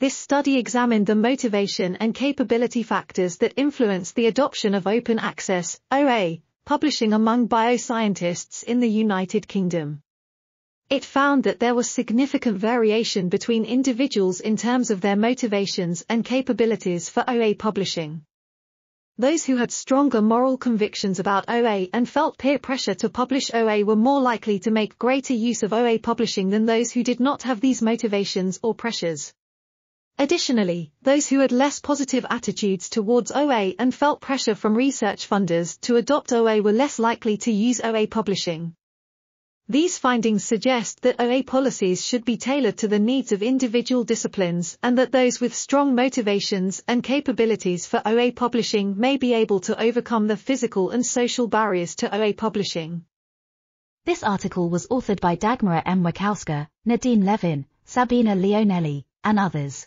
This study examined the motivation and capability factors that influence the adoption of open access (OA) publishing among bioscientists in the United Kingdom. It found that there was significant variation between individuals in terms of their motivations and capabilities for OA publishing. Those who had stronger moral convictions about OA and felt peer pressure to publish OA were more likely to make greater use of OA publishing than those who did not have these motivations or pressures. Additionally, those who had less positive attitudes towards OA and felt pressure from research funders to adopt OA were less likely to use OA publishing. These findings suggest that OA policies should be tailored to the needs of individual disciplines and that those with strong motivations and capabilities for OA publishing may be able to overcome the physical and social barriers to OA publishing. This article was authored by Dagmara M. Weckowska, Nadine Levin, Sabina Leonelli, and others.